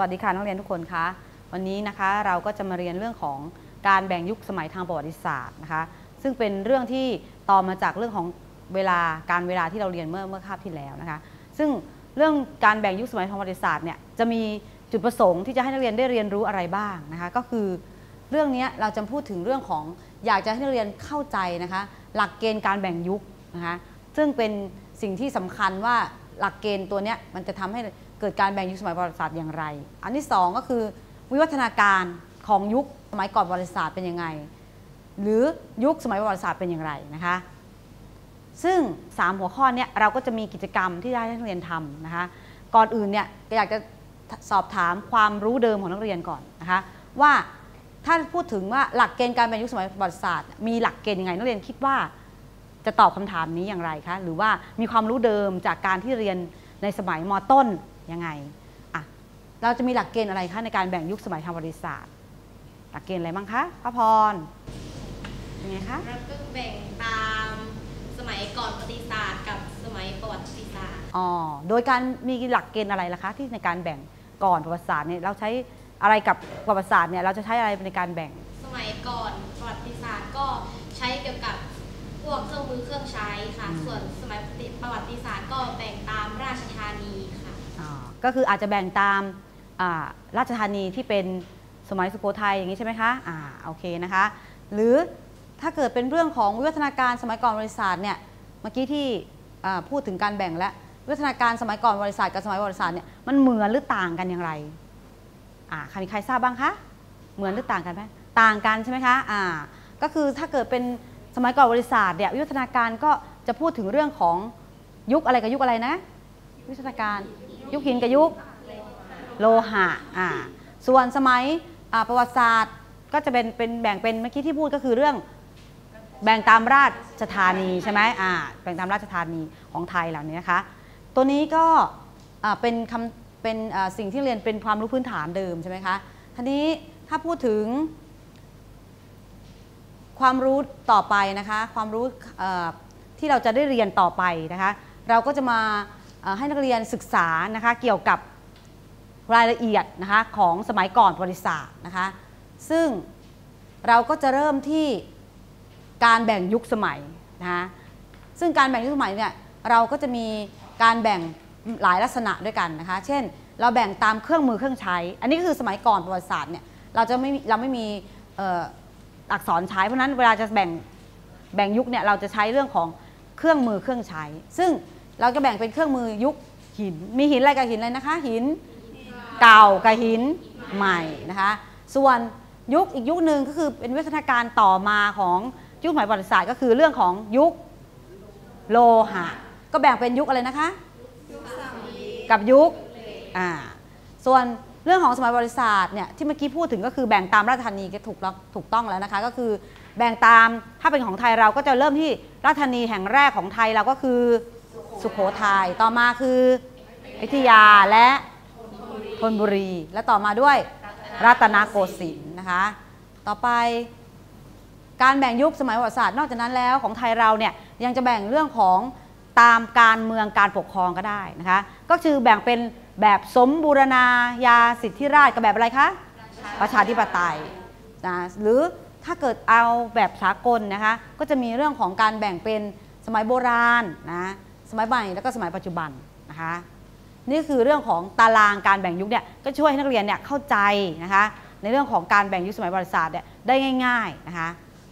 วัสดีค่ะนักเรียนทุกคนคะวันนี้นะคะเราก็จะมาเรียนเรื่องของการแบ่งยุคสมัยทางประวัติศาสตร์นะคะซึ่งเป็นเรื่องที่ต่อมาจากเรื่องของเวลาที่เราเรียนเมื่อคาบที่แล้วนะคะซึ่งเรื่องการแบ่งยุคสมัยทางประวัติศาสตร์เนี่ยจะมีจุดประสงค์ที่จะให้นักเรียนได้เรียนรู้อะไรบ้างนะคะก็คือเรื่องนี้เราจะพูดถึงเรื่องของอยากจะให้นักเรียนเข้าใจนะคะหลักเกณฑ์การแบ่งยุคนะคะซึ่งเป็นสิ่งที่สำคัญว่าหลักเกณฑ์ตัวนี้มันจะทำให้เกิดการแบ่งยุคสมัยประวัติศาสตร์อย่างไรอันที่2ก็คือวิวัฒนาการของยุคสมัยก่อนประวัติศาสตร์เป็นยังไงหรือยุคสมัยประวัติศาสตร์เป็นอย่างไรนะคะซึ่ง3หัวข้อนี้เราก็จะมีกิจกรรมที่ได้ให้นักเรียนทำนะคะก่อนอื่นเนี่ยอยากจะสอบถามความรู้เดิมของนักเรียนก่อนนะคะว่าถ้าพูดถึงว่าหลักเกณฑ์การแบ่งยุคสมัยประวัติศาสตร์มีหลักเกณฑ์ยังไงนักเรียนคิดว่าจะตอบคำถามนี้อย่างไรคะหรือว่ามีความรู้เดิมจากการที่เรียนในสมัยม.ต้นยังไงอ่ะเราจะมีหลักเกณฑ์อะไรคะในการแบ่งยุคสมัยทางประวัติศาสตร์หลักเกณฑ์อะไรบ้างคะพระพรยังไงคะเราก็แบ่งตามสมัยก่อนประวัติศาสตร์กับสมัยประวัติศาสตร์อ๋อโดยการมีหลักเกณฑ์อะไรล่ะคะที่ในการแบ่งก่อนประวัติศาสตร์เนี่ยเราใช้อะไรกับประวัติศาสตร์เนี่ยเราจะใช้อะไรในการแบ่งสมัยก่อนประวัติศาสตร์ก็ใช้เกี่ยวกับพวกเครื่องมือเครื่องใช้ค่ะส่วนสมัยประวัติศาสตร์ก็แบ่งตามราชธานีค่ะก็คืออาจจะแบ่งตามราชธานีที่เป็นสมัยสุโขทัยอย่างนี้ใช่ไหมคะโอเคนะคะหรือถ้าเกิดเป็นเรื่องของวิวัฒนาการสมัยก่อนประวัติศาสตร์เนี่ยเมื่อกี้ที่พูดถึงการแบ่งและวิวัฒนาการสมัยก่อนประวัติศาสตร์กับสมัยประวัติศาสตร์เนี่ยมันเหมือนหรือต่างกันอย่างไรใครมีใครทราบบ้างคะเหมือนหรือต่างกันไหมต่างกันใช่ไหมคะก็คือถ้าเกิดเป็นสมัยก่อนประวัติศาสตร์เนี่ยวิวัฒนาการก็จะพูดถึงเรื่องของยุคอะไรกับยุคอะไรนะวิวัฒนาการยุคหินกับยุคโลหะส่วนสมัยประวัติศาสตร์ก็จะเป็นแบ่งเป็นเมื่อกี้ที่พูดก็คือเรื่องแบ่งตามราชธานีใช่ไหมแบ่งตามราชธานีของไทยเหล่านี้นะคะตัวนี้ก็เป็นคำเป็นสิ่งที่เรียนเป็นความรู้พื้นฐานเดิมใช่ไหมคะทีนี้ถ้าพูดถึงความรู้ต่อไปนะคะความรู้ที่เราจะได้เรียนต่อไปนะคะเราก็จะมาให้นักเรียนศึกษานะคะเกี่ยวกับรายละเอียดนะคะของสมัยก่อนประวัติศาสตร์นะคะซึ่งเราก็จะเริ่มที่การแบ่งยุคสมัยนะคะซึ่งการแบ่งยุคสมัยเนี่ยเราก็จะมีการแบ่งหลายลักษณะด้วยกันนะคะเช่นเราแบ่งตามเครื่องมือเครื่องใช้อันนี้คือสมัยก่อนประวัติศาสตร์เนี่ยเราไม่มีอักษรใช้เพราะนั้นเวลาจะแบ่งยุคเนี่ยเราจะใช้เรื่องของเครื่องมือเครื่องใช้ซึ่งเราจะแบ่งเป็นเครื่องมือยุคหินมีหินอะไรกับหินอะไรนะคะหินเก่ากับหินใหม่นะคะส่วนยุคอีกยุคหนึ่งก็คือเป็นวิวัฒนาการต่อมาของยุคสมัยประวัติศาสตร์ก็คือเรื่องของยุคโลหะก็แบ่งเป็นยุคอะไรนะคะกับยุคส่วนเรื่องของสมัยประวัติศาสตร์เนี่ยที่เมื่อกี้พูดถึงก็คือแบ่งตามราชธานีก็ถูกต้องแล้วนะคะก็คือแบ่งตามถ้าเป็นของไทยเราก็จะเริ่มที่ราชธานีแห่งแรกของไทยเราก็คือสุโขทัยต่อมาคืออยุธยาและธนบุรีและต่อมาด้วยรัตนโกสินทร์นะคะต่อไปการแบ่งยุคสมัยประวัติศาสตร์นอกจากนั้นแล้วของไทยเราเนี่ยยังจะแบ่งเรื่องของตามการเมืองการปกครองก็ได้นะคะก็คือแบ่งเป็นแบบสมบูรณาญาสิทธิราชย์กับแบบอะไรคะประชาธิปไตยนะหรือถ้าเกิดเอาแบบสากลนะคะก็จะมีเรื่องของการแบ่งเป็นสมัยโบราณนะสมัยใหม่แล้วก็สมัยปัจจุบันนะคะนี่คือเรื่องของตารางการแบ่งยุคเนี่ยก็ช่วยให้นักเรียนเนี่ยเข้าใจนะคะในเรื่องของการแบ่งยุคสมัยประวัติศาสตร์เนี่ยได้ง่ายๆนะคะ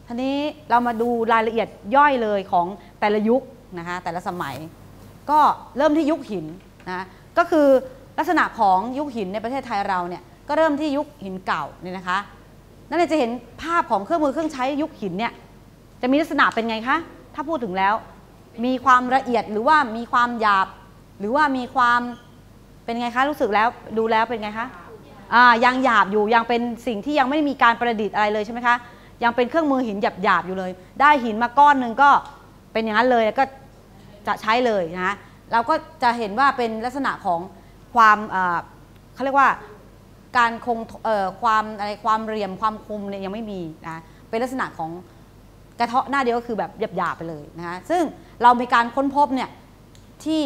ทีนี้เรามาดูรายละเอียดย่อยเลยของแต่ละยุคนะคะแต่ละสมัยก็เริ่มที่ยุคหินนะก็คือลักษณะของยุคหินในประเทศไทยเราเนี่ยก็เริ่มที่ยุคหินเก่าเนี่ยนะคะนั่นจะเห็นภาพของเครื่องมือเครื่องใช้ยุคหินเนี่ยจะมีลักษณะเป็นไงคะถ้าพูดถึงแล้วมีความละเอียดหรือว่ามีความหยาบหรือว่ามีความเป็นไงคะรู้สึกแล้วดูแล้วเป็นไงคะยังหยาบอยู่ยังเป็นสิ่งที่ยังไม่มีการประดิษฐ์อะไรเลยใช่ไหมคะยังเป็นเครื่องมือหินหยาบๆอยู่เลยได้หินมาก้อนหนึ่งก็เป็นอย่างนั้นเลยแล้วก็จะใช้เลยนะเราก็จะเห็นว่าเป็นลักษณะของความเขาเรียกว่าการคงความอะไรความเรียมความคมเนี่ยยังไม่มีนะเป็นลักษณะของกระเทาะหน้าเดียวก็คือแบบหยาบๆไปเลยนะซึ่งเรามีการค้นพบเนี่ยที่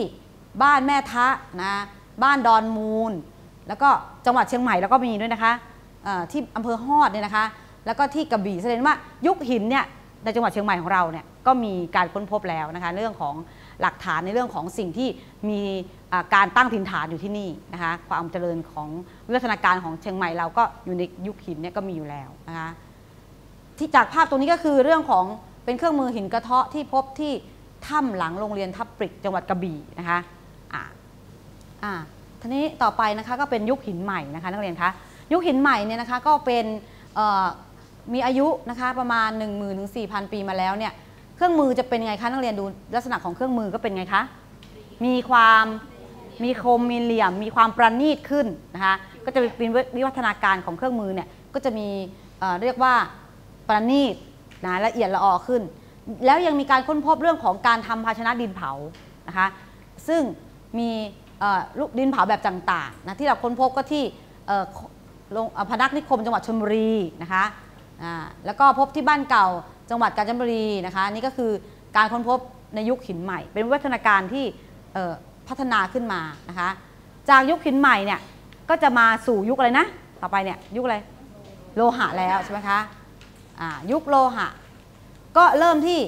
บ้านแม่ทะนะบ้านดอนมูล แล้วก็จังหวัดเชียงใหม่แล้วก็มีด้วยนะคะที่อำเภอฮอดเนี่ยนะคะแล้วก็ที่กระบี่แสดงว่ายุคหินเนี่ยในจังหวัดเชียงใหม่ของเราเนี่ยก็มีการค้นพบแล้วนะคะเรื่องของหลักฐานในเรื่องของสิ่งที่มีการตั้งถิ่นฐานอยู่ที่นี่นะคะความเจริญของวิวัฒนาการของเชียงใหม่เราก็อยู่ในยุคหินเนี่ยก็มีอยู่แล้วนะคะที่จากภาพตรงนี้ก็คือเรื่องของเป็นเครื่องมือหินกระเทาะที่พบที่ถ้ำหลังโรงเรียนทับปริกจังหวัดกระบี่นะคะทีนี้ต่อไปนะคะก็เป็นยุคหินใหม่นะคะนักเรียนคะยุคหินใหม่เนี่ยนะคะก็เป็นมีอายุนะคะประมาณ 10,000 ถึง 4,000 ปีมาแล้วเนี่ยเครื่องมือจะเป็นไงคะนักเรียนดูลักษณะของเครื่องมือก็เป็นไงคะมีความมีคมมีเหลี่ยมมีความประณีตขึ้นนะคะก็จะเป็นวิวัฒนาการของเครื่องมือเนี่ยก็จะมีเรียกว่าประณีตนะละเอียดละออขึ้นแล้วยังมีการค้นพบเรื่องของการทำภาชนะดินเผานะคะซึ่งมีรูปดินเผาแบบต่างๆนะที่เราค้นพบก็ที่พนัสนิคมจังหวัดชลบุรีนะคะแล้วก็พบที่บ้านเก่าจังหวัดกาญจนบุรีนะคะนี่ก็คือการค้นพบในยุคหินใหม่เป็นวิวัฒนาการที่พัฒนาขึ้นมานะคะจากยุคหินใหม่เนี่ยก็จะมาสู่ยุคอะไรนะต่อไปเนี่ยยุคอะไรโลหะแล้วใช่ไหมคะยุคโลหะก็เริ่มที่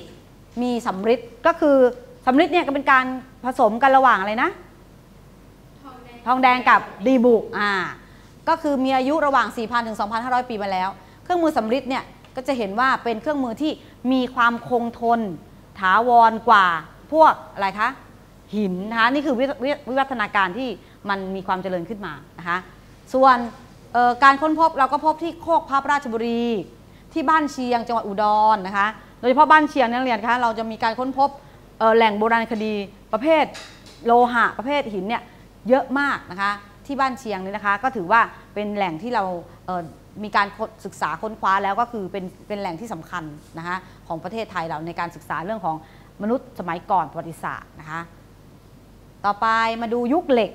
มีสำริดก็คือสำริดเนี่ยก็เป็นการผสมกันระหว่างอะไรนะทองแดงกับดีบุกก็คือมีอายุระหว่าง 4,000 ถึง 2,500 ปีมาแล้วเครื่องมือสำริดเนี่ยก็จะเห็นว่าเป็นเครื่องมือที่มีความคงทนถาวรกว่าพวกอะไรคะหินนะคะนี่คือวิวัฒนาการที่มันมีความเจริญขึ้นมานะคะส่วนการค้นพบเราก็พบที่โคกพระราชบุรีที่บ้านเชียงจังหวัดอุดร นะคะโดยเฉพาะบ้านเชียงนักเรียนคะเราจะมีการค้นพบแหล่งโบราณคดีประเภทโลหะประเภทหินเนี่ยเยอะมากนะคะที่บ้านเชียงนี่นะคะก็ถือว่าเป็นแหล่งที่เรามีการศึกษาค้นคว้าแล้วก็คือเป็นแหล่งที่สำคัญนะคะของประเทศไทยเราในการศึกษาเรื่องของมนุษย์สมัยก่อนประวัติศาสตร์นะคะต่อไปมาดูยุคเหล็ก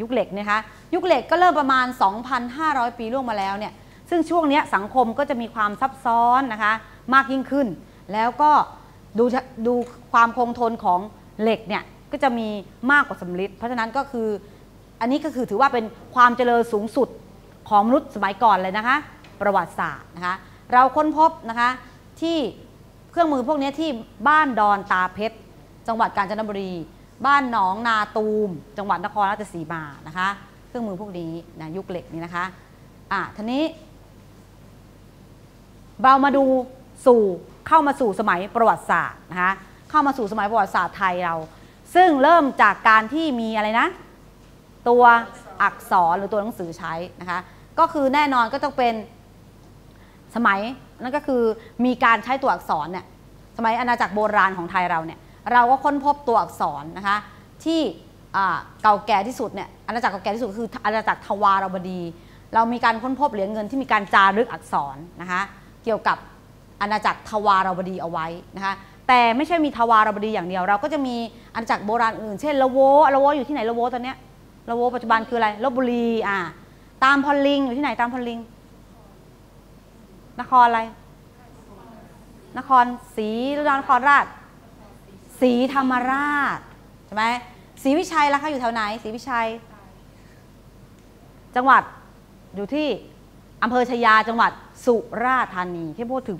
ยุคเหล็กนะคะยุคเหล็กก็เริ่มประมาณ 2,500 ปีล่วงมาแล้วเนี่ยซึ่งช่วงนี้สังคมก็จะมีความซับซ้อนนะคะมากยิ่งขึ้นแล้วก็ดูความคงทนของเหล็กเนี่ยก็จะมีมากกว่าสำริดเพราะฉะนั้นก็คืออันนี้ก็คือถือว่าเป็นความเจริญสูงสุดของมนุษย์สมัยก่อนเลยนะคะประวัติศาสตร์นะคะเราค้นพบนะคะที่เครื่องมือพวกนี้ที่บ้านดอนตาเพชรจังหวัดกาญจนบุรีบ้านหนองนาตูมจังหวัดนครราชสีมานะคะเครื่องมือพวกนี้นะยุคเหล็กนี่นะคะทีนี้เรามาดูสู่เข้ามาสู่สมัยประวัติศาสตร์นะคะเข้ามาสู่สมัยประวัติศาสตร์ไทยเราซึ่งเริ่มจากการที่มีอะไรนะตัวอักษรหรือตัวหนังสือใช้นะคะก็คือแน่นอนก็ต้องเป็นสมัยนั่นก็คือมีการใช้ตัวอักษรเนี่ยสมัยอาณาจักรโบราณของไทยเราเนี่ยเราก็ค้นพบตัวอักษรนะคะที่เก่าแก่ที่สุดเนี่ยอาณาจักรเก่าแก่ที่สุดคืออาณาจักรทวารวดีเรามีการค้นพบเหรียญเงินที่มีการจารึกอักษรนะคะเกี่ยวกับอาณาจักรทวารวดีเอาไว้นะคะแต่ไม่ใช่มีทวารวดีอย่างเดียวเราก็จะมีอาณาจักรโบราณอื่นเช่นละโวอยู่ที่ไหนละโวตอนเนี้ยละโวปัจจุบันคืออะไรลพบุรีตามพอลิงอยู่ที่ไหนตามพอลิงนครอะไรนครศรีนครราชศรีธรรมราชใช่ไหมศรีวิชัยล่ะคะอยู่แถวไหนศรีวิชัยจังหวัดอยู่ที่อำเภอชยาจังหวัดสุราษฎร์ธานีที่พูดถึ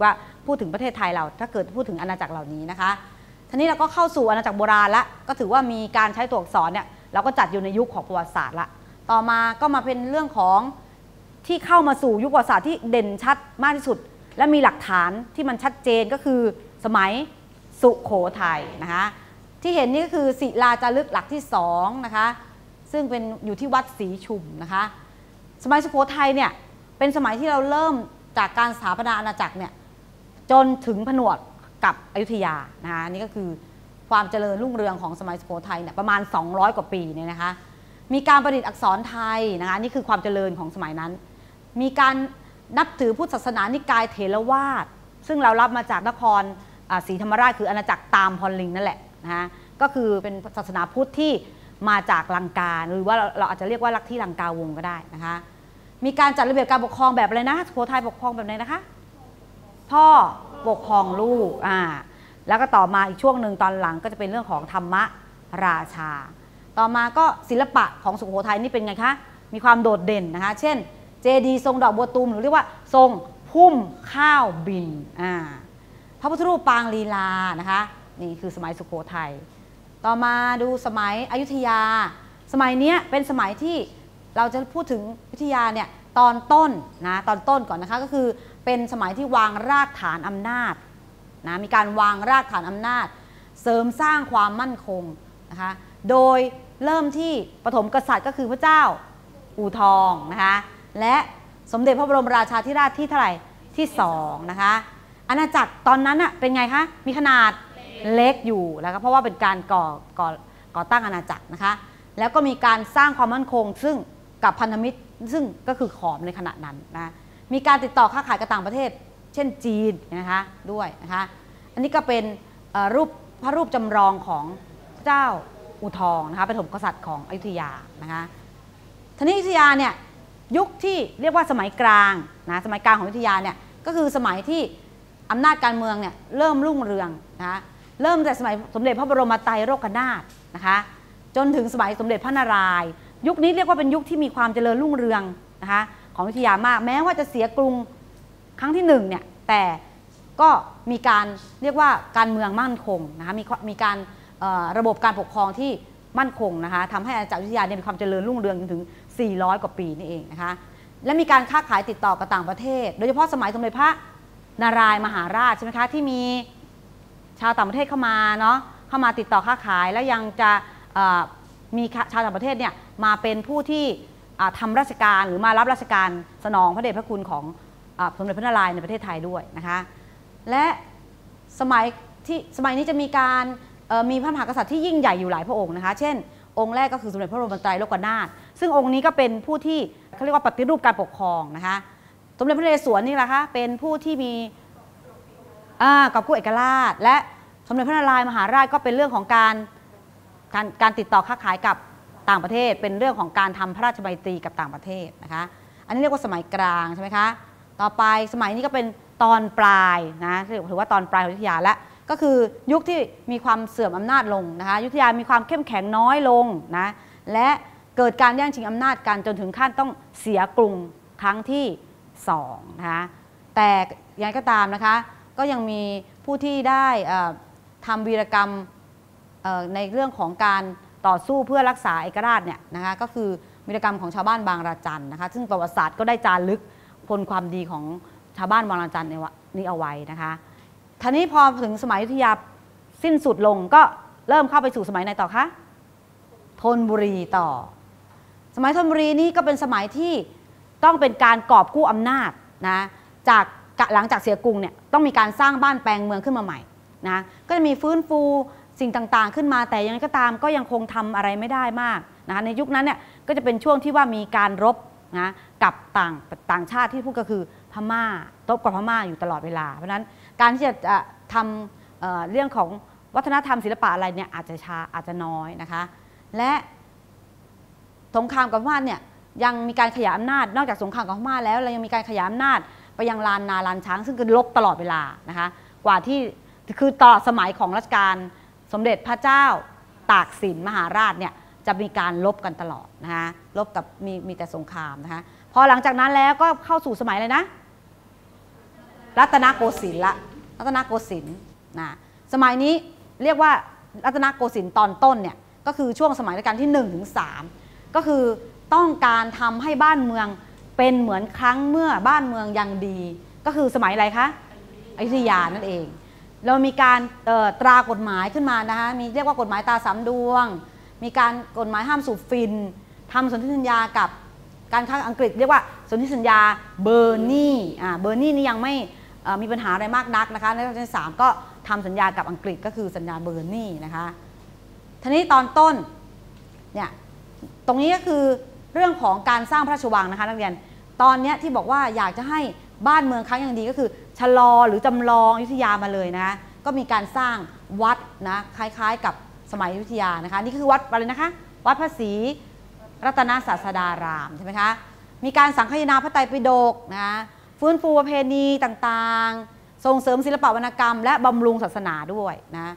งประเทศไทยเราถ้าเกิดพูดถึงอาณาจักรเหล่านี้นะคะทีนี้เราก็เข้าสู่อาณาจักรโบราณละก็ถือว่ามีการใช้ตัวอักษรเนี่ยเราก็จัดอยู่ในยุคของประวัติศาสตร์ละต่อมาก็มาเป็นเรื่องของที่เข้ามาสู่ยุคประวัติศาสตร์ที่เด่นชัดมากที่สุดและมีหลักฐานที่มันชัดเจนก็คือสมัยสุโขทัยนะคะที่เห็นนี่ก็คือศิลาจารึกหลักที่2นะคะซึ่งเป็นอยู่ที่วัดศรีชุมนะคะสมัยสุโขทัยเนี่ยเป็นสมัยที่เราเริ่มจากการสถาปนาอาณาจักรเนี่ยจนถึงผนวกกับอยุธยานะคะนี่ก็คือความเจริญรุ่งเรืองของสมัยสุโขทัยเนี่ยประมาณ200กว่าปีเนี่ยนะคะมีการประดิษฐ์อักษรไทยนะคะนี่คือความเจริญของสมัยนั้นมีการนับถือพุทธศาสนานิกายเถรวาทซึ่งเรารับมาจากนครศรีธรรมราชคืออาณาจักรตามพรลิงนั่นแหละนะคะก็คือเป็นศาสนาพุทธที่มาจากลังกาหรือว่าเราอาจจะเรียกว่าลัทธิลังกาวงก็ได้นะคะมีการจัดระเบียบการปกครองแบบอะไรนะสุโขทัยปกครองแบบไหนนะคะพ่อปกครองลูกแล้วก็ต่อมาอีกช่วงหนึ่งตอนหลังก็จะเป็นเรื่องของธรรมราชาต่อมาก็ศิลปะของสุโขทัยนี่เป็นไงคะ มีความโดดเด่นนะคะเช่นเจดีทรงดอกบัวตูมหรือเรียกว่าทรงพุ่มข้าวบินพระพุทธรูปปางลีลานะคะนี่คือสมัยสุโขทัยต่อมาดูสมัยอยุธยาสมัยนี้เป็นสมัยที่เราจะพูดถึงอยุธยาเนี่ยตอนต้นนะตอนต้นก่อนนะคะก็คือเป็นสมัยที่วางรากฐานอำนาจนะมีการวางรากฐานอำนาจเสริมสร้างความมั่นคงนะคะโดยเริ่มที่ปฐมกษัตริย์ก็คือพระเจ้าอู่ทองนะคะและสมเด็จพระบรมราชาธิราชที่เท่าไหร่ที่2นะคะอาณาจักรตอนนั้นน่ะเป็นไงคะมีขนาดเล็กอยู่แล้วก็เพราะว่าเป็นการก่อตั้งอาณาจักรนะคะแล้วก็มีการสร้างความมั่นคงซึ่งกับพันธมิตรซึ่งก็คือขอมในขณะนั้นนะมีการติดต่อค้าขายกับต่างประเทศเช่นจีนนะคะด้วยนะคะอันนี้ก็เป็นรูปพระรูปจำลองของเจ้าอู่ทองนะคะปฐมกษัตริย์ของอยุธยานะคะทีนี้อยุธยาเนี่ยยุคที่เรียกว่าสมัยกลางนะสมัยกลางของอยุธยาเนี่ยก็คือสมัยที่อำนาจการเมืองเนี่ยเริ่มรุ่งเรืองนะคะเริ่มแต่สมัยสมเด็จพระบรมไตรโลกนาถนะคะจนถึงสมัยสมเด็จพระนารายณ์ยุคนี้เรียกว่าเป็นยุคที่มีความเจริญรุ่งเรืองนะคะของอยุธยามากแม้ว่าจะเสียกรุงครั้งที่1เนี่ยแต่ก็มีการเรียกว่าการเมืองมั่นคงนะคะมีการระบบการปกครองที่มั่นคงนะคะทำให้อาณาจักรอยุธยาเนี่ยมีความเจริญรุ่งเรืองจนถึง400กว่าปีนี่เองนะคะและมีการค้าขายติดต่อกับต่างประเทศโดยเฉพาะสมัยสมเด็จพระนารายมหาราชใช่ไหมคะที่มีชาวต่างประเทศเข้ามาเนาะเข้ามาติดต่อค้าขายแล้วยังจะมีชาวต่างประเทศเนี่ยมาเป็นผู้ที่ทำราชการหรือมารับราชการสนองพระเดชพระคุณของสมเด็จพระนารายณ์ในประเทศไทยด้วยนะคะและสมัยนี้จะมีการมีพระมหากษัตริย์ที่ยิ่งใหญ่อยู่หลายพระองค์นะคะเช่นองค์แรกก็คือสมเด็จพระบรมไตรโลกนาถซึ่งองค์นี้ก็เป็นผู้ที่เขาเรียกว่าปฏิรูปการปกครองนะคะสมเด็จพระนเรศวรนี่แหละคะเป็นผู้ที่มีกอบกู้เอกราชและสมเด็จพระนารายมหาราชก็เป็นเรื่องของการติดต่อค้าขายกับต่างประเทศเป็นเรื่องของการทำพระราชบัญญัติกับต่างประเทศนะคะอันนี้เรียกว่าสมัยกลางใช่ไหมคะต่อไปสมัยนี้ก็เป็นตอนปลายนะถือว่าตอนปลายของอยุธยาและก็คือยุคที่มีความเสื่อมอำนาจลงนะคะอยุธยามีความเข้มแข็งน้อยลงนะและเกิดการแย่งชิงอำนาจกันจนถึงขั้นต้องเสียกรุงครั้งที่2นะคะแต่อย่างไรก็ตามนะคะก็ยังมีผู้ที่ได้ทำวีรกรรมในเรื่องของการต่อสู้เพื่อรักษาเอกราชเนี่ยนะคะก็คือวีรกรรมของชาวบ้านบางระจันนะคะซึ่งประวัติศาสตร์ก็ได้จารึกผลความดีของชาวบ้านบางระจันนี้เอาไว้นะคะทีนี้พอถึงสมัยอยุธยาสิ้นสุดลงก็เริ่มเข้าไปสู่สมัยไหนต่อคะธนบุรีต่อสมัยธนบุรีนี่ก็เป็นสมัยที่ต้องเป็นการกอบกู้อำนาจนะจากหลังจากเสียกรุงเนี่ยต้องมีการสร้างบ้านแปลงเมืองขึ้นมาใหม่นะก็จะมีฟื้นฟูสิ่งต่างๆขึ้นมาแต่ยังไงก็ตามก็ยังคงทำอะไรไม่ได้มากนะคะในยุคนั้นเนี่ยก็จะเป็นช่วงที่ว่ามีการรบนะกับต่างชาติที่พูดก็คือพม่ารบกับพม่าอยู่ตลอดเวลาเพราะฉะนั้นการที่จะทำเรื่องของวัฒนธรรมศิลปะอะไรเนี่ยอาจจะช้าอาจจะน้อยนะคะและสงครามกับพม่าเนี่ยยังมีการขยายอำนาจนอกจากสงครามกับพม่าแล้วเรายังมีการขยายอำนาจไปยังลานนาลานช้างซึ่งก็รบตลอดเวลานะคะกว่าที่คือตลอดสมัยของรัชกาลสมเด็จพระเจ้าตากสินมหาราชเนี่ยจะมีการลบกันตลอดนะคะลบกับมีแต่สงครามนะคะพอหลังจากนั้นแล้วก็เข้าสู่สมัยเลยนะรัตนโกสินทร์ละรัตนโกสินทร์นะสมัยนี้เรียกว่ารัตนโกสินทร์ตอนต้นเนี่ยก็คือช่วงสมัยรัชกาลที่1ถึง3ก็คือต้องการทำให้บ้านเมืองเป็นเหมือนครั้งเมื่อบ้านเมืองยังดีก็คือสมัยอะไรคะอยุธยานั่นเองเรามีการตรากฎหมายขึ้นมานะคะมีเรียกว่ากฎหมายตาสามดวงมีการกฎหมายห้ามสูบฟินทำสนธิสัญญากับการค้าอังกฤษเรียกว่าสนธิสัญญาเบอร์นีเบอร์นีนี่ยังไม่มีปัญหาอะไรมากนักนะคะในรัชกาลที่3ก็ทำสัญญากับอังกฤษก็คือสัญญาเบอร์นีนะคะทีนี้ตอนต้นเนี่ยตรงนี้ก็คือเรื่องของการสร้างพระราชวังนะคะนักเรียนตอนนี้ที่บอกว่าอยากจะให้บ้านเมืองครั้งยังดีก็คือชะลอหรือจำลองอยุธยามาเลยนะคะก็มีการสร้างวัดนะคล้ายๆกับสมัยอยุธยานะคะนี่คือวัดอะไรนะคะวัดพระศรีรัตนศาสดารามใช่ไหมคะมีการสังคายนาพระไตรปิฎกนะฟื้นฟูประเพณีต่างๆส่งเสริมศิลปะวรรณกรรมและบำรุงศาสนาด้วยนะ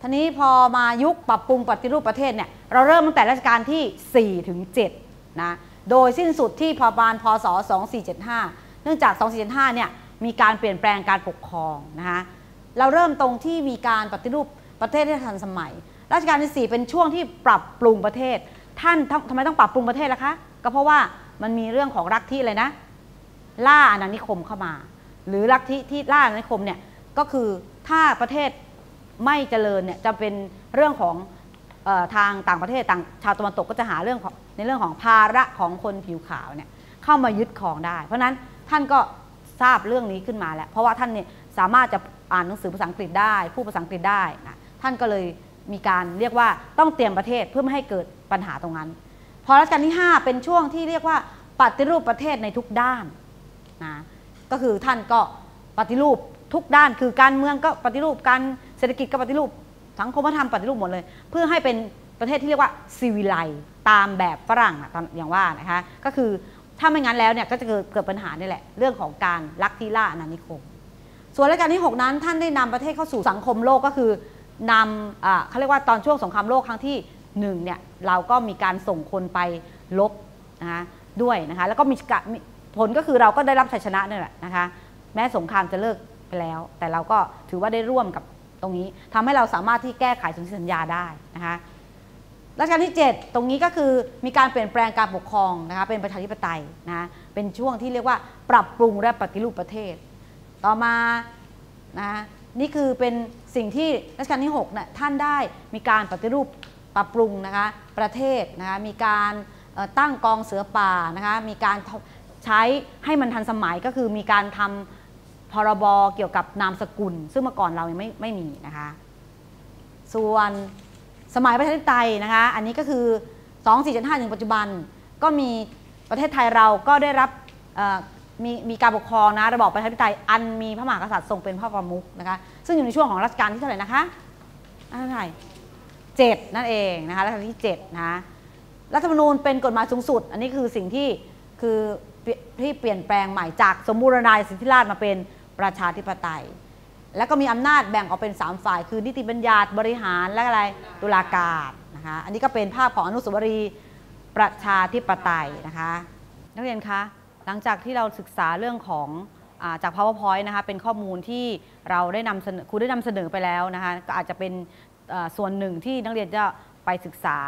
ทีนี้พอมายุคปรับปรุงปฏิรูปประเทศเนี่ยเราเริ่มตั้งแต่รัชกาลที่4ถึง7นะโดยสิ้นสุดที่ประมาณพ.ศ. 2475เนื่องจาก2475เนี่ยมีการเปลี่ยนแปลงการปกครองนะคะเราเริ่มตรงที่มีการปฏิรูปประเทศให้ทันสมัยรัชกาลที่4เป็นช่วงที่ปรับปรุงประเทศท่านทำไมต้องปรับปรุงประเทศล่ะคะก็เพราะว่ามันมีเรื่องของลัทธิเลยนะล่าอาณานิคมเข้ามาหรือลัทธิที่ล่าอาณานิคมเนี่ยก็คือถ้าประเทศไม่เจริญเนี่ยจะเป็นเรื่องของทางต่างประเทศต่างชาวตะวันตกก็จะหาเรื่องของในเรื่องของภาระของคนผิวขาวเนี่ยเข้ามายึดครองได้เพราะนั้นท่านก็ทราบเรื่องนี้ขึ้นมาแล้วเพราะว่าท่านเนี่ยสามารถจะอ่านหนังสือภาษาอังกฤษได้พูดภาษาอังกฤษได้นะท่านก็เลยมีการเรียกว่าต้องเตรียมประเทศเพื่อไม่ให้เกิดปัญหาตรงนั้นพอรัชกาลที่5เป็นช่วงที่เรียกว่าปฏิรูปประเทศในทุกด้านนะก็คือท่านก็ปฏิรูปทุกด้านคือการเมืองก็ปฏิรูปการเศรษฐกิจก็ปฏิรูปสังคมธรรมปฏิรูปหมดเลยเพื่อให้เป็นประเทศที่เรียกว่าซีวิไลซ์ตามแบบฝรั่งอย่างว่านะคะก็คือถ้าไม่งั้นแล้วเนี่ยก็จะเกิดปัญหานี่แหละเรื่องของการลักที่ล่าอาณานิคมส่วนรัชกาลที่6นั้นท่านได้นำประเทศเข้าสู่สังคมโลกก็คือนำเขาเรียกว่าตอนช่วงสงครามโลกครั้งที่1เนี่ยเราก็มีการส่งคนไปลบนะคะด้วยนะคะแล้วก็มีผลก็คือเราก็ได้รับชัยชนะนี่แหละนะคะแม้สงครามจะเลิกไปแล้วแต่เราก็ถือว่าได้ร่วมกับตรงนี้ทำให้เราสามารถที่แก้ไขสัญญาได้นะคะรัชกาลที่7ตรงนี้ก็คือมีการเปลี่ยนแปลงการปกครองนะคะเป็นประชาธิปไตยนะเป็นช่วงที่เรียกว่าปรับปรุงและปฏิรูปประเทศต่อมานะนี่คือเป็นสิ่งที่รัชกาลที่6เนี่ยท่านได้มีการปฏิรูปปรับปรุงนะคะประเทศนะคะมีการตั้งกองเสือป่านะคะมีการใช้ให้มันทันสมัยก็คือมีการทำพรบเกี่ยวกับนามสกุลซึ่งเมื่อก่อนเรายังไม่มีนะคะส่วนสมัยประชาธิปไตยนะคะอันนี้ก็คือ2475ถึงปัจจุบันก็มีประเทศไทยเราก็ได้รับมีการปกครองนะระบอบประชาธิปไตยอันมีพระมหากษัตริย์ทรงเป็นพระประมุขนะคะซึ่งอยู่ในช่วงของรัชกาลที่เท่าไหร่นะคะอันไหน7นั่นเองนะคะรัชกาลที่7นะรัฐธรรมนูญเป็นกฎหมายสูงสุดอันนี้คือสิ่งที่เปลี่ยนแปลงใหม่จากสมบูรณาญาสิทธิราชย์มาเป็นประชาธิปไตยแล้วก็มีอำนาจแบ่งออกเป็น3ฝ่ายคือนิติบัญญัติบริหารและอะไรตุลาการนะคะอันนี้ก็เป็นภาพของอนุสาวรีย์ประชาธิปไตยนะคะนักเรียนคะหลังจากที่เราศึกษาเรื่องของจาก powerpoint นะคะเป็นข้อมูลที่เราได้นำเสนอครูได้นำเสนอไปแล้วนะคะก็อาจจะเป็นส่วนหนึ่งที่นักเรียนจะไปศึกษา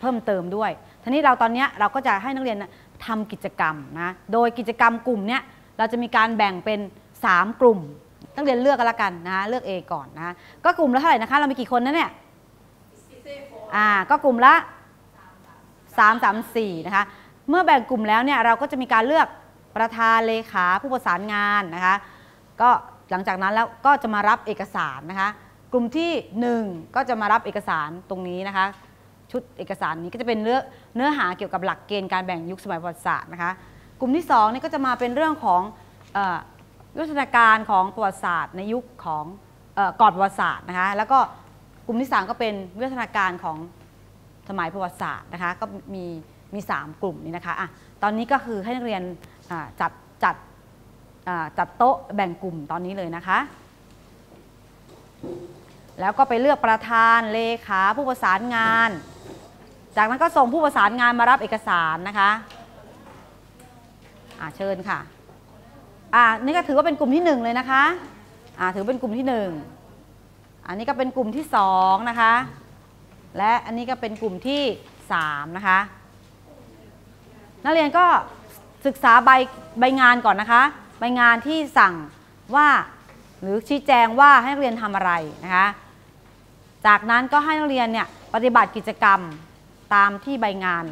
เพิ่มเติมด้วยทีนี้เราตอนนี้เราก็จะให้นักเรียนทำกิจกรรมนะโดยกิจกรรมกลุ่มนี้เราจะมีการแบ่งเป็น3กลุ่มนักเรียนเลือกกันละกันนะเลือก A ก่อนนะก็กลุ่มละเท่าไหร่นะคะเรามีกี่คนนะเนี่ยก็กลุ่มละ3 3 4นะคะเมื่อแบ่งกลุ่มแล้วเนี่ยเราก็จะมีการเลือกประธานเลขาผู้ประสานงานนะคะก็หลังจากนั้นแล้วก็จะมารับเอกสารนะคะกลุ่มที่1ก็จะมารับเอกสารตรงนี้นะคะชุดเอกสารนี้ก็จะเป็นเนื้อหาเกี่ยวกับหลักเกณฑ์การแบ่งยุคสมัยประวัติศาสตร์นะคะกลุ่มที่2นี่ก็จะมาเป็นเรื่องของยุทธนาการของประวัติศาสตร์ในยุคของก่อนประวัติศาสตร์นะคะแล้วก็กลุ่มที่3ก็เป็นวิวัฒนาการของสมัยประวัติศาสตร์นะคะก็มี3กลุ่มนี้นะคะตอนนี้ก็คือให้นักเรียนจัดโต๊ะแบ่งกลุ่มตอนนี้เลยนะคะแล้วก็ไปเลือกประธานเลขาผู้ประสานงานจากนั้นก็ส่งผู้ประสานงานมารับเอกสารนะคะเชิญค่ะนี่ก็ถือว่าเป็นกลุ่มที่1เลยนะคะถือเป็นกลุ่มที่1อันนี้ก็เป็นกลุ่มที่2นะคะและอันนี้ก็เป็นกลุ่มที่3นะคะนักเรียนก็ศึกษาใบงานก่อนนะคะใบงานที่สั่งว่าหรือชี้แจงว่าให้นักเรียนทำอะไรนะคะจากนั้นก็ให้นักเรียนเนี่ยปฏิบัติกิจกรรมตามที่ใบงาน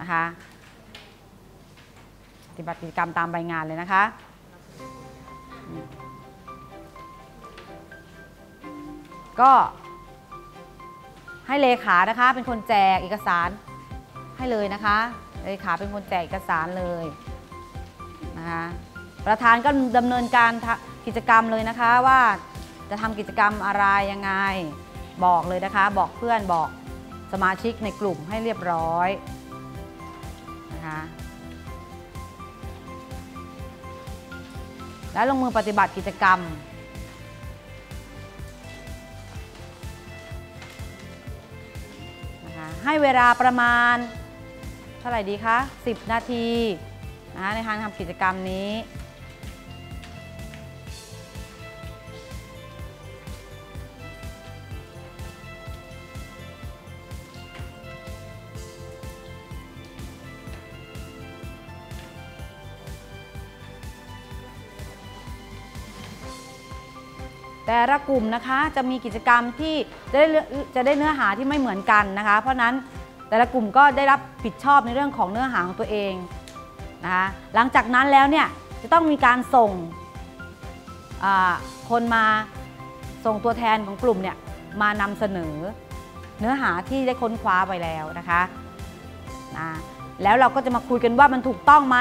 นะคะปฏิบัติกิจกรรมตามใบงานเลยนะคะก็ให้เลขานะคะเป็นคนแจกเอกสารให้เลยนะคะเลขาเป็นคนแจกเอกสารเลยนะคะประธานก็ดำเนินการกิจกรรมเลยนะคะว่าจะทำกิจกรรมอะไรยังไงบอกเลยนะคะบอกเพื่อนบอกสมาชิกในกลุ่มให้เรียบร้อยนะคะแล้วลงมือปฏิบัติกิจกรรม ให้เวลาประมาณเท่าไหร่ดีคะ10 นาทีนะในการทำกิจกรรมนี้แต่ละกลุ่มนะคะจะมีกิจกรรมที่จะได้เนื้อหาที่ไม่เหมือนกันนะคะเพราะนั้นแต่ละกลุ่มก็ได้รับผิดชอบในเรื่องของเนื้อหาของตัวเองนะคะหลังจากนั้นแล้วเนี่ยจะต้องมีการส่งคนมาส่งตัวแทนของกลุ่มเนี่ยมานำเสนอเนื้อหาที่ได้ค้นคว้าไปแล้วนะคะแล้วเราก็จะมาคุยกันว่ามันถูกต้องไหม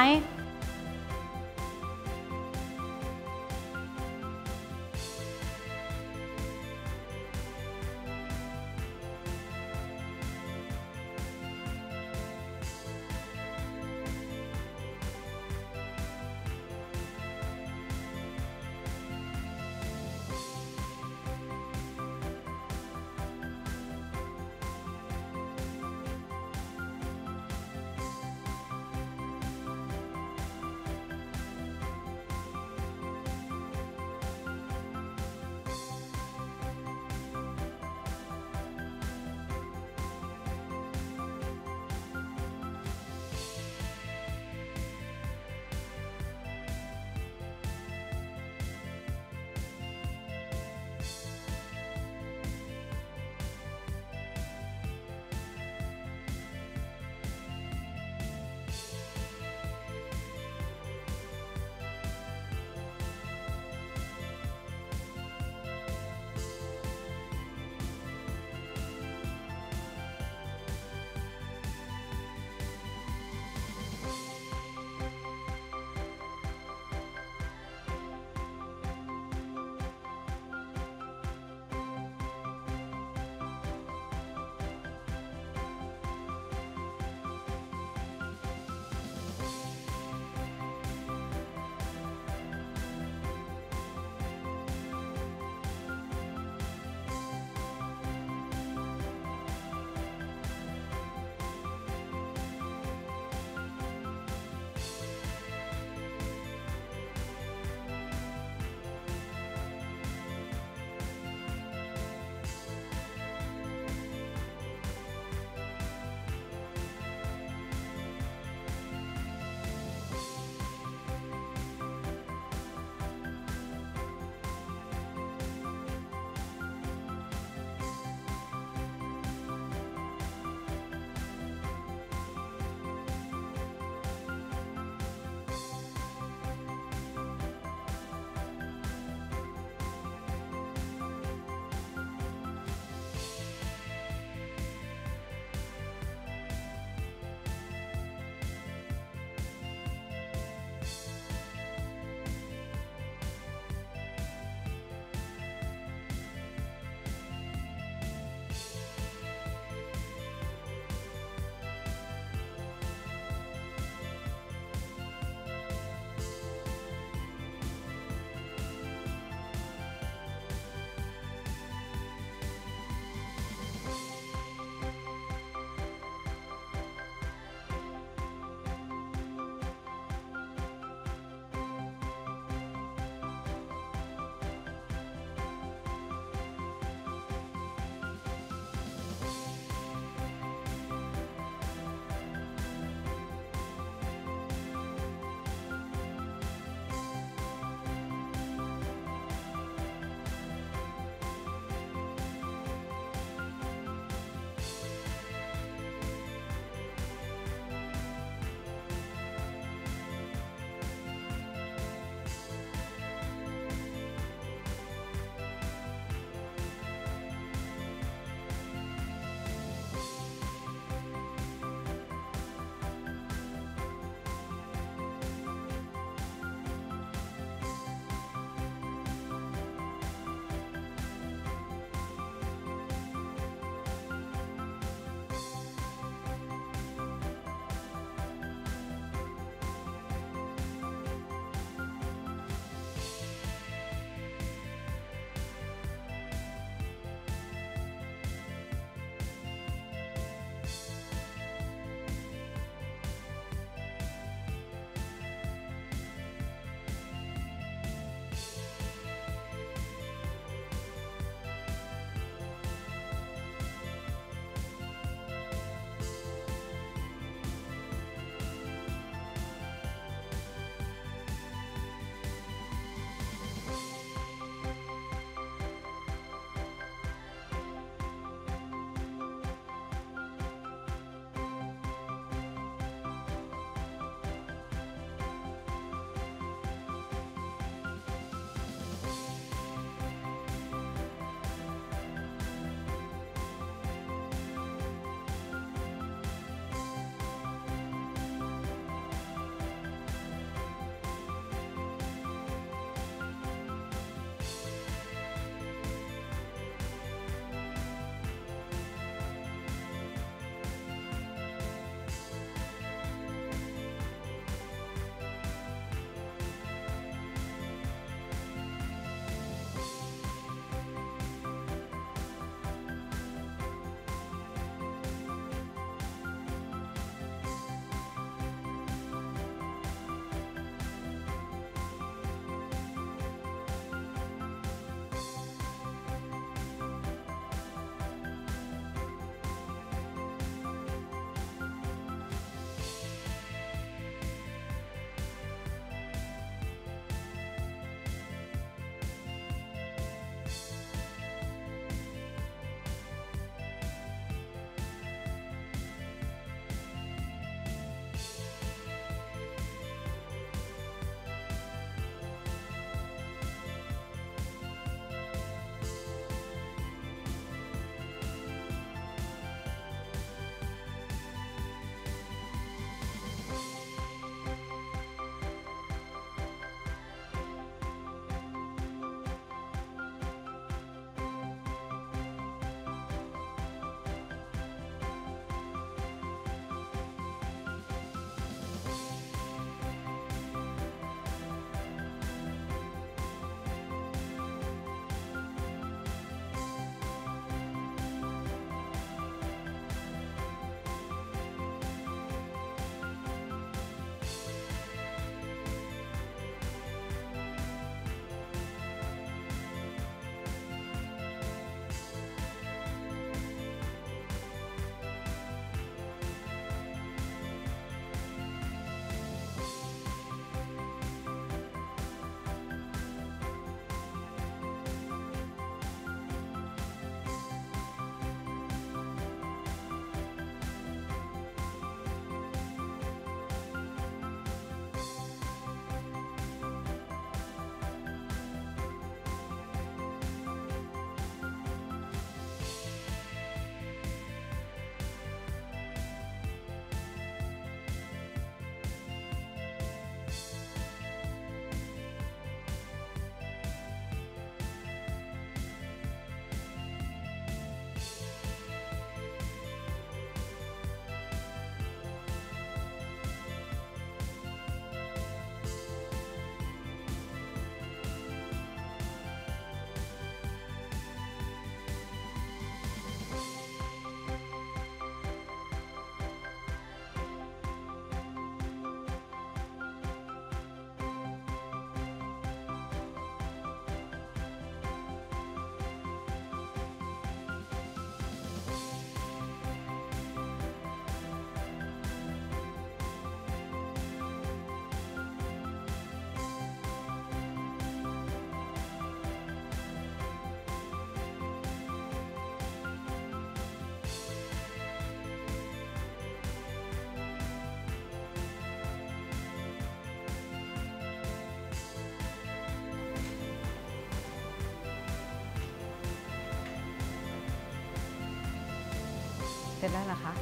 เสร็จแล้วล่ะคะ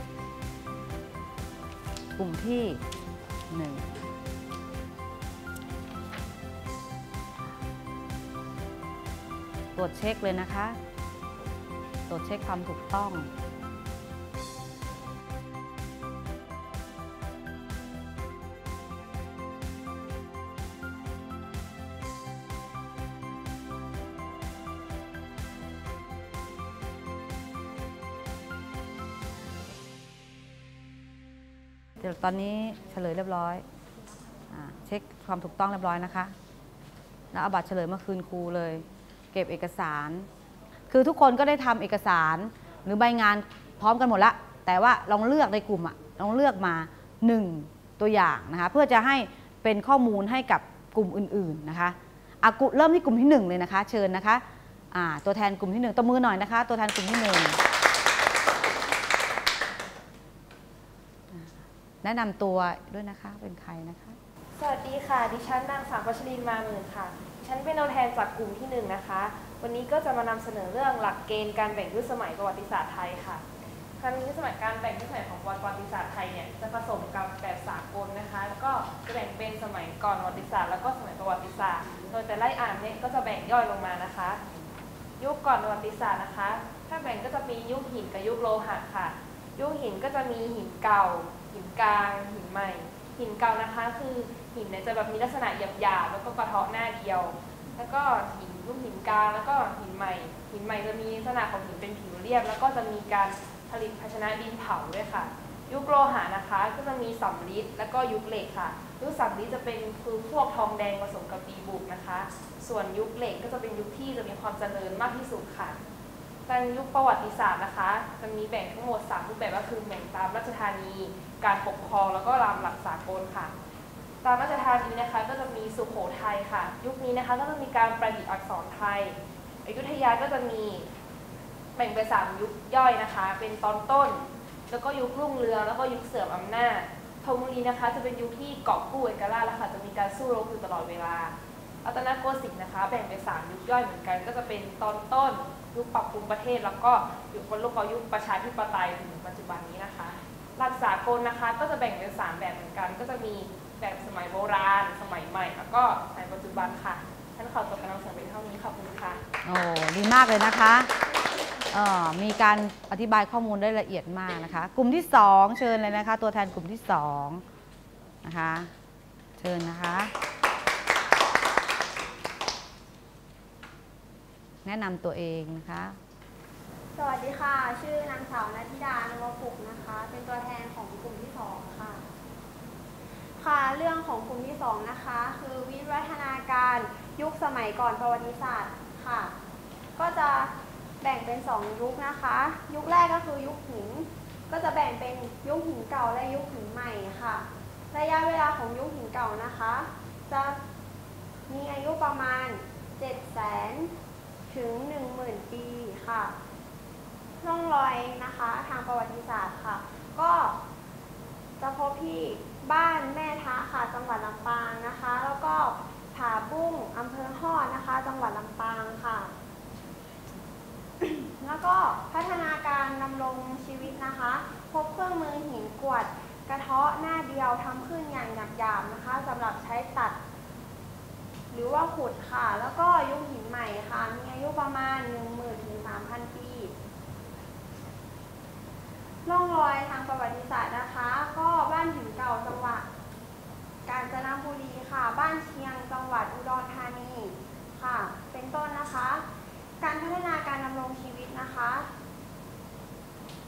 กลุ่มที่1ตรวจเช็คเลยนะคะตรวจเช็คความถูกต้องเดี๋ยวตอนนี้เฉลยเรียบร้อยเช็คความถูกต้องเรียบร้อยนะคะแล้วเอาบัตรเฉลยมาคืนครูเลยเก็บเอกสารคือทุกคนก็ได้ทำเอกสารหรือใบงานพร้อมกันหมดละแต่ว่าลองเลือกในกลุ่มลองเลือกมา1ตัวอย่างนะคะเพื่อจะให้เป็นข้อมูลให้กับกลุ่มอื่นๆนะคะเริ่มที่กลุ่มที่1เลยนะคะเชิญนะคะตัวแทนกลุ่มที่1ตบมือหน่อยนะคะตัวแทนกลุ่มที่1แนะนำตัวด้วยนะคะเป็นใครนะคะสวัสดีค่ะดิฉันนางสาวพัชรินมาหมื่นค่ะฉันเป็นตัวแทนจากกลุ่มที่1นะคะวันนี้ก็จะมานำเสนอเรื่องหลักเกณฑ์การแบ่งยุคสมัยประวัติศาสตร์ไทยค่ะการยุคสมัยการแบ่งยุคสมัยของประวัติศาสตร์ไทยเนี่ยจะผสมกับแบบสากลนะคะแล้วก็จะแบ่งเป็นสมัยก่อนประวัติศาสตร์แล้วก็สมัยประวัติศาสตร์โดยแต่ไล่อ่านเนี่ยก็จะแบ่งย่อยลงมานะคะยุคก่อนประวัติศาสตร์นะคะถ้าแบ่งก็จะมียุคหินกับยุคโลหะค่ะยุคหินก็จะมีหินเก่าหินกลางหินใหม่หินเก่านะคะคือหินเนี่ยจะแบบมีลักษณะหยาบๆแล้วก็กระเทาะหน้าเดียวแล้วก็หินรูปหินกลางแล้วก็หินใหม่จะมีลักษณะของหินเป็นผิวเรียบแล้วก็จะมีการผลิตภาชนะดินเผาด้วยค่ะยุคโลหะนะคะก็จะมีสำริดแล้วก็ยุคเหล็กค่ะยุคสำริดจะเป็นคือพวกทองแดงผสมกับปีบุกนะคะส่วนยุคเหล็กก็จะเป็นยุคที่จะมีความเจริญมากที่สุดค่ะการยุคประวัติศาสตร์นะคะจะมีแบ่งทั้งหมด3รูปแบบก็คือแบ่งตามราชธานีการปกครองแล้วก็ตามหลักสากลค่ะตามราชธานีนะคะก็จะมีสุโขทัยค่ะยุคนี้นะคะก็จะมีการประดิษฐ์อักษรไทยอยุธยาก็จะมีแบ่งไป3ยุคย่อยนะคะเป็นตอนต้นแล้วก็ยุครุ่งเรืองแล้วก็ยุคเสื่อมอำนาจธนบุรีนะคะจะเป็นยุคที่กอบกู้เอกราชแล้วค่ะจะมีการสู้รบอยู่ตลอดเวลารัตนโกสินทร์นะคะแบ่งไป3ยุคย่อยเหมือนกันก็จะเป็นตอนต้นยุคปรับปรุงประเทศแล้วก็ยุคบรรลุกยุคประชาธิปไตยถึงปัจจุบันนี้นะคะหลักสากลนะคะก็จะแบ่งเป็น3แบบเหมือนกันก็จะมีแบบสมัยโบราณสมัยใหม่แล้วก็สมัยปัจจุบันค่ะท่านขอจบการนำเสนอเท่านี้ขอบคุณค่ะโอ้ดีมากเลยนะคะมีการอธิบายข้อมูลได้ละเอียดมากนะคะกลุ่มที่2เชิญเลยนะคะตัวแทนกลุ่มที่2นะคะเชิญนะคะแนะนำตัวเองนะคะสวัสดีค่ะชื่อนางสาวณัฐธิดานวปุกนะคะเป็นตัวแทนของกลุ่มที่2ค่ะค่ะเรื่องของกลุ่มที่2นะคะคือวิวัฒนาการยุคสมัยก่อนประวัติศาสตร์ค่ะก็จะแบ่งเป็น2ยุคนะคะยุคแรกก็คือยุคหินก็จะแบ่งเป็นยุคหินเก่าและยุคหินใหม่ค่ะระยะเวลาของยุคหินเก่านะคะจะมีอายุประมาณ 700,000ถึง 10,000 ปีค่ะร่องรอยนะคะทางประวัติศาสตร์ค่ะก็จะพบที่บ้านแม่ท้าค่ะจังหวัดลำปางนะคะแล้วก็ผาบุ้งอำเภอฮอดนะคะจังหวัดลำปางค่ะ แล้วก็พัฒนาการดำรงชีวิตนะคะพบเครื่องมือหินกวดกระเทาะหน้าเดียวทำขึ้นอย่างหยาบๆนะคะสำหรับใช้ตัดหรือว่าขุดค่ะแล้วก็ยุคหินใหม่ค่ะมีอายุประมาณ 10,000 ถึง 3,000 ปีร่องรอยทางประวัติศาสตร์นะคะก็บ้านหินเก่าจังหวัดกาญจนบุรีค่ะบ้านเชียงจังหวัดอุดรธานีค่ะเป็นต้นนะคะการพัฒนาการดำรงชีวิตนะคะ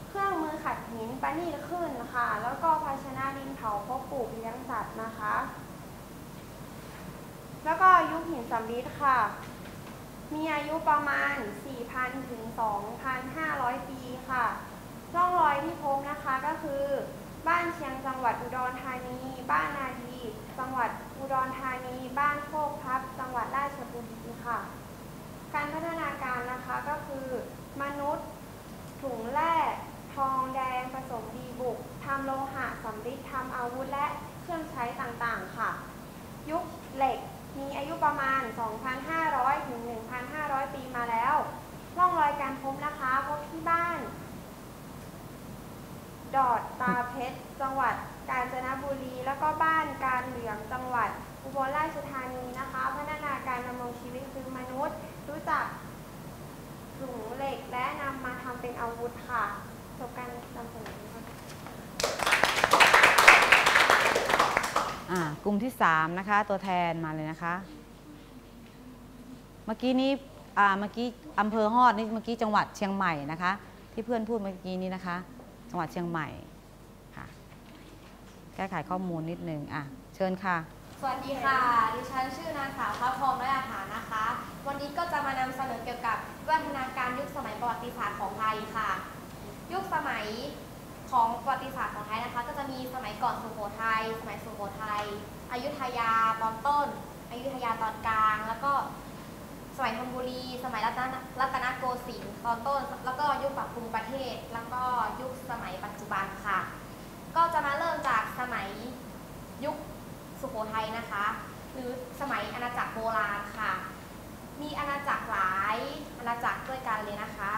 เครื่องมือขัดหินประณีตขึ้นค่ะแล้วก็ภาชนะดินเผาเพาะปลูกเลี้ยงสัตว์นะคะแล้วก็ยุคหินสำริดค่ะมีอายุประมาณ 4,000 ถึง 2,500 ปีค่ะร่องรอยที่พบนะคะก็คือบ้านเชียงจังหวัดอุดรธานีบ้านนาดีจังหวัดอุดรธานีบ้านโคกพับจังหวัดราชบุรีค่ะการพัฒนาการนะคะก็คือมนุษย์ถุงแร่ทองแดงผสมดีบุกทำโลหะสำริดทำอาวุธและเครื่องใช้ต่างๆค่ะยุคเหล็กมีอายุประมาณ 2,500 ถึง 1,500 ปีมาแล้วร่องรอยการพบนะคะพบที่บ้าน ดอดตาเพชรจังหวัดกาญจนบุรีแล้วก็บ้านการเหลืองจังหวัดอุบลราชธานีนะคะพัฒนาการดำรงชีวิตคือมนุษย์รู้จักถุงเหล็กและนำมาทำเป็นอาวุธค่ะจบการนำเสนอกลุ่มที่3นะคะตัวแทนมาเลยนะคะเมื่อกี้นี้อำเภอฮอดนี่เมื่อกี้จังหวัดเชียงใหม่นะคะที่เพื่อนพูดเมื่อกี้นี้นะคะจังหวัดเชียงใหม่ค่ะแก้ไขข้อมูลนิดนึงเชิญค่ะสวัสดีค่ะดิฉันชื่อนางสาวพรรัตน์ฐานนะคะวันนี้ก็จะมานำเสนอเกี่ยวกับวัฒนาการยุคสมัยประวัติศาสตร์ของไทยค่ะยุคสมัยของประวัติศาสตร์ของไทยนะคะก็จะมีสมัยก่อนสุโขทัยสมัยสุโขทัยอยุธยาตอนต้นอยุธยาตอนกลางแล้วก็สมัยธนบุรีสมัยรัตนโกสินทร์ตอนต้นแล้วก็ยุคปรับปรุงประเทศแล้วก็ยุคสมัยปัจจุบันค่ะก็จะมาเริ่มจากสมัยยุคสุโขทัยนะคะหรือสมัยอาณาจักรโบราณค่ะมีอาณาจักรหลายอาณาจักรด้วยกันเลยนะคะ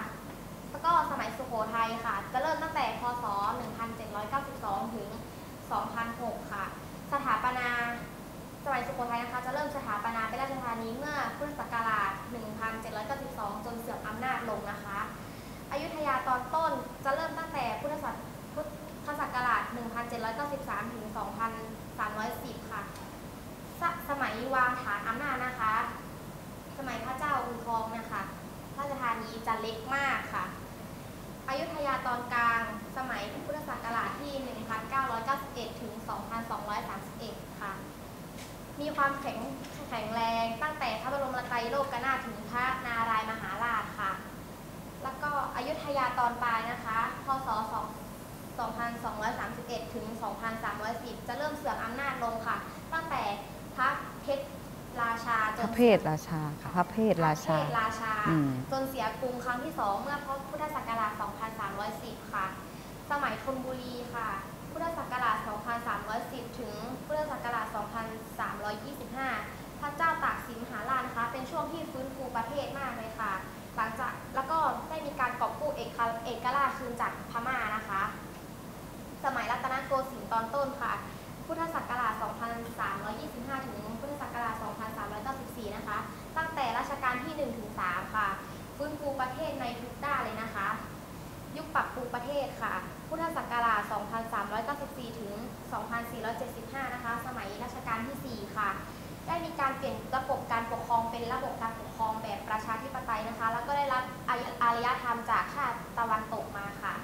แล้วก็สมัยสุโขทัยค่ะจะเริ่มตั้งแต่พ.ศ. 1792 ถึง 2006 ค่ะสถาปนาสมัยสุโขทัยนะคะจะเริ่มสถาปนาเป็นราชธานีเมื่อพุทธศักราช 1792 จนเสื่อมอำนาจลงนะคะอยุธยาตอนต้นจะเริ่มตั้งแต่พุทธศักราช 1793 ถึง 2310 ค่ะสมัยวางฐานอำนาจนะคะสมัยพระเจ้าอู่ทองนะคะราชธานีจะเล็กมากค่ะอยุธยาตอนกลางสมัยพุทธศักราชที่ 1991 ถึง 2231 ค่ะมีความแข็งแรงตั้งแต่พระบรมไตรโลกนาถถึงพระนารายมหาราชค่ะแล้วก็อยุธยาตอนปลายนะคะพ.ศ. 2231 ถึง 2310 จะเริ่มเสื่อมอำนาจลงค่ะตั้งแต่พระเพชรราชาจนพระเพชรราชาค่ะพระเพชรราชาจนเสียกรุงครั้งที่2เมื่อพุทธศักราช 2310 ค่ะสมัยธนบุรีค่ะพุทธศักราช 2310 ถึงพุทธศักราช 2325 พระเจ้าตากสินมหาราชนะคะเป็นช่วงที่ฟื้นฟูประเทศมากเลยค่ะหลังจากแล้วก็ได้มีการกอบกู้เอกราชคืนจากพม่านะคะสมัยรัตนโกสินทร์ตอนต้นค่ะพุทธศักราช 2325 ถึงพุทธศักราช 2394 นะคะตั้งแต่รัชกาลที่ 1 ถึง 3 ค่ะฟื้นฟูประเทศในทุกด้านเลยนะคะยุคปรับปรุงประเทศค่ะพุทธศักราช 2394 ถึง 2475 นะคะสมัยรัชกาลที่ 4 ค่ะได้มีการเปลี่ยนระบบการปกครองเป็นระบบการปกครองแบบประชาธิปไตยนะคะแล้วก็ได้รับอารยธรรมจากชาติตะวันตกมาค่ะ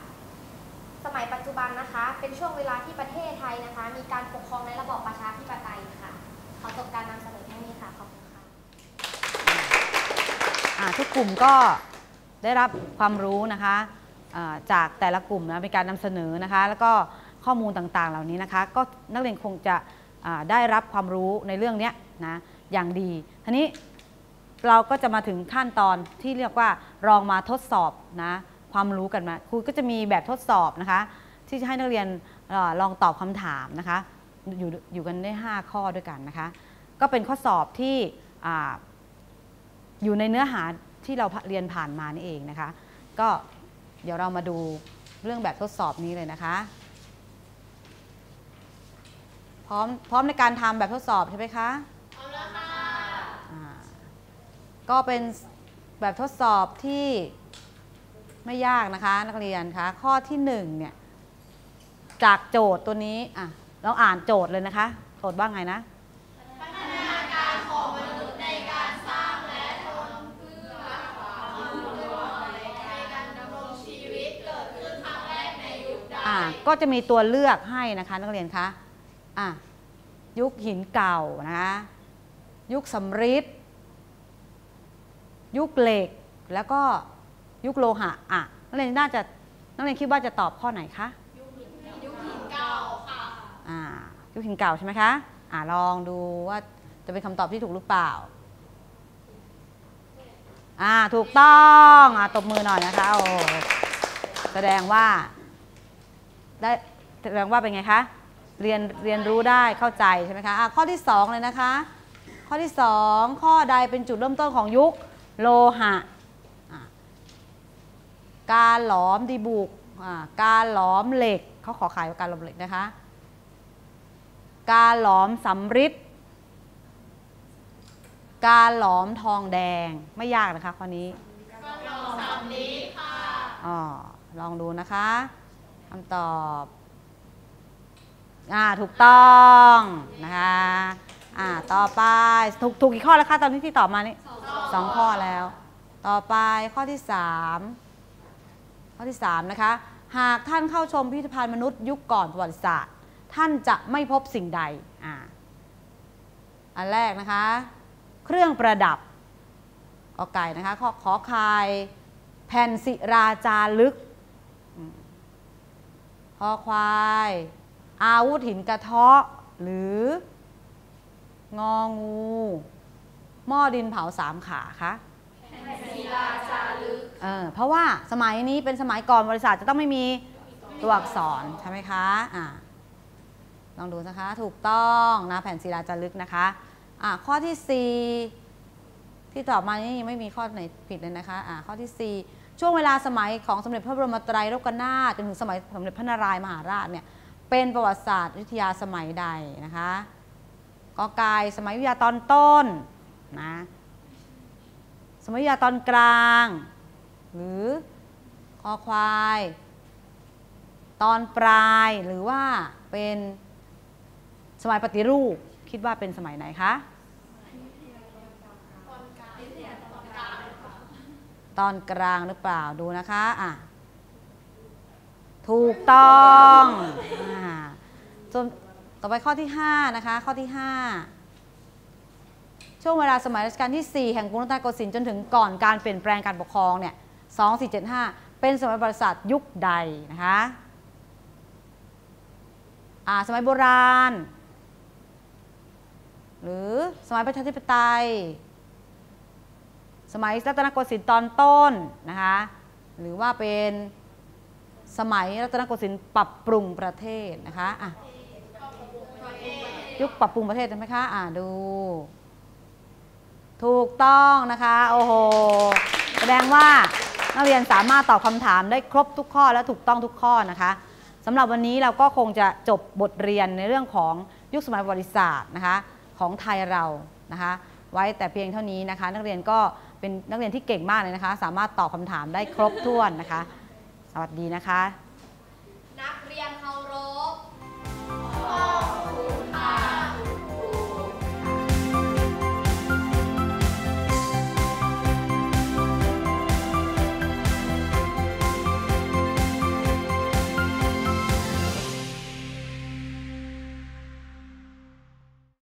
สมัยปัจจุบันนะคะเป็นช่วงเวลาที่ประเทศไทยนะคะมีการปกครองในระบอบประชาธิปไตยค่ะขอจบการนำเสนอที่นี้ค่ะขอบคุณค่ะทุกกลุ่มก็ได้รับความรู้นะคะจากแต่ละกลุ่มนะเป็นการนำเสนอนะคะแล้วก็ข้อมูลต่างๆเหล่านี้นะคะก็นักเรียนคงจะได้รับความรู้ในเรื่องนี้นะอย่างดีทีนี้เราก็จะมาถึงขั้นตอนที่เรียกว่าลองมาทดสอบนะความรู้กันมาครูก็จะมีแบบทดสอบนะคะที่จะให้นักเรียนลองตอบคำถามนะคะอยู่กันได้5ข้อด้วยกันนะคะก็เป็นข้อสอบที่อยู่ในเนื้อหาที่เราเรียนผ่านมานี่เองนะคะก็เดี๋ยวเรามาดูเรื่องแบบทดสอบนี้เลยนะคะพร้อมในการทำแบบทดสอบใช่ไหมคะพร้อมแล้วค่ะก็เป็นแบบทดสอบที่ไม่ยากนะคะนักเรียนคะข้อที่1เนี่ยจากโจทย์ตัวนี้เราอ่านโจทย์เลยนะคะโจทย์ว่าไงนะพัฒนาการของมนุษย์ในการสร้างและทำเพื่อความรวยในการดำรงชีวิตเกิดขึ้นครั้งแรกในยุคใดก็จะมีตัวเลือกให้นะคะนักเรียนคะยุคหินเก่านะยุคสำริดยุคเหล็กแล้วก็ยุคโลหะนักเรียนคิดว่าจะตอบข้อไหนคะยุคหินเก่าค่ะยุคหินเก่าใช่ไหมคะลองดูว่าจะเป็นคำตอบที่ถูกหรือเปล่าถูกต้องตบมือหน่อยนะคะโอ้แสดงว่าเป็นไงคะเรียนรู้ได้เข้าใจใช่ไหมคะข้อที่2เลยนะคะข้อที่2ข้อใดเป็นจุดเริ่มต้นของยุคโลหะการหลอมดีบุกการหลอมเหล็ก เขาขอขายการหลอมเหล็กนะคะการหลอมสำริดการหลอมทองแดงไม่ยากนะคะข้อนี้การหลอมสำริดค่ะลองดูนะคะคำตอบถูกต้องนะคะต่อไปถูกกี่ข้อแล้วคะตอนนี้ที่ตอบมานี่2ข้อแล้วต่อไปข้อที่3ข้อที่3นะคะหากท่านเข้าชมพิพิธภัณฑ์มนุษย์ยุคก่อนประวัติศาสตร์ท่านจะไม่พบสิ่งใดอันแรกนะคะเครื่องประดับกอไก่นะคะขอไข่แผ่นศิราจารึกคอควายอาวุธหินกระเทาะหรืององูหม้อดินเผาสามขาคะแผ่นศิลาจารึกเพราะว่าสมัยนี้เป็นสมัยก่อนบริษัทจะต้องไม่มีตัวอักษรใช่ไหมคะลองดูนะคะถูกต้องนะแผ่นศิลาจารึกนะคะข้อที่4ที่ตอบมานี่ยังไม่มีข้อไหนผิดเลยนะคะข้อที่4ช่วงเวลาสมัยของสมเด็จพระบรมไตรโลกนาถจนถึงสมัยสมเด็จพระนารายมหาราชเนี่ยเป็นประวัติศาสตร์วิทยาสมัยใดนะคะกอไก่สมัยวิทยาตอนต้นนะสมัยวิทยาตอนกลางหรือคอควายตอนปลายหรือว่าเป็นสมัยปฏิรูปคิดว่าเป็นสมัยไหนคะตอนกลางหรือเปล่าดูนะคะถูกต้องต่อไปข้อที่5นะคะข้อที่5ช่วงเวลาสมัยรัชกาลที่4แห่งกรุงรัตนโกสินทร์จนถึงก่อนการเปลี่ยนแปลงการปกครองเนี่ย2475เป็นสมัยประวัติศาสตร์ยุคใดนะคะสมัยโบราณหรือสมัยประชาธิปไตยสมัยรัตนโกสินทร์ตอนต้นนะคะหรือว่าเป็นสมัยรัตนโกสินทร์ปรับปรุงประเทศนะคะยุคปรับปรุงประเทศใช่ไหมคะดูถูกต้องนะคะโอ้โหแสดงว่านักเรียนสามารถตอบคำถามได้ครบทุกข้อและถูกต้องทุกข้อนะคะสำหรับวันนี้เราก็คงจะจบบทเรียนในเรื่องของยุคสมัยประวัติศาสตร์นะคะของไทยเรานะคะไว้แต่เพียงเท่านี้นะคะนักเรียนก็เป็นนักเรียนที่เก่งมากเลยนะคะสามารถตอบคำถามได้ครบถ้วนนะคะสวัสดีนะคะ